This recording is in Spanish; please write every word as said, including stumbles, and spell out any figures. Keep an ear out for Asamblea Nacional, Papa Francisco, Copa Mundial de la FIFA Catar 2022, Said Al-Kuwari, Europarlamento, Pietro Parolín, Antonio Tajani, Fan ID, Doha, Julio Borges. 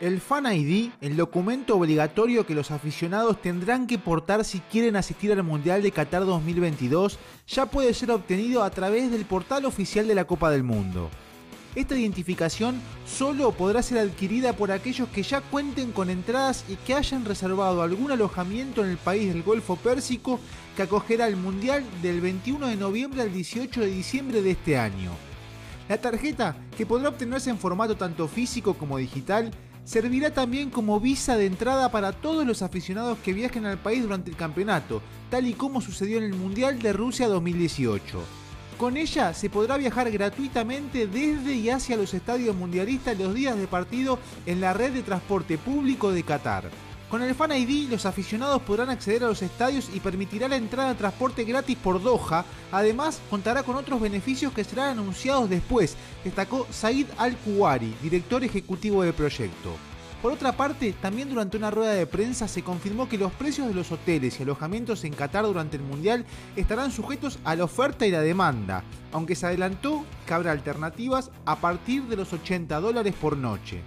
El Fan I D, el documento obligatorio que los aficionados tendrán que portar si quieren asistir al Mundial de Qatar dos mil veintidós, ya puede ser obtenido a través del portal oficial de la Copa del Mundo. Esta identificación solo podrá ser adquirida por aquellos que ya cuenten con entradas y que hayan reservado algún alojamiento en el país del Golfo Pérsico que acogerá el Mundial del veintiuno de noviembre al dieciocho de diciembre de este año. La tarjeta, que podrá obtenerse en formato tanto físico como digital, servirá también como visa de entrada para todos los aficionados que viajen al país durante el campeonato, tal y como sucedió en el Mundial de Rusia dos mil dieciocho. Con ella se podrá viajar gratuitamente desde y hacia los estadios mundialistas los días de partido en la red de transporte público de Qatar. Con el Fan I D, los aficionados podrán acceder a los estadios y permitirá la entrada a transporte gratis por Doha. Además, contará con otros beneficios que serán anunciados después, destacó Said Al-Kuwari, director ejecutivo del proyecto. Por otra parte, también durante una rueda de prensa se confirmó que los precios de los hoteles y alojamientos en Qatar durante el Mundial estarán sujetos a la oferta y la demanda, aunque se adelantó que habrá alternativas a partir de los ochenta dólares por noche.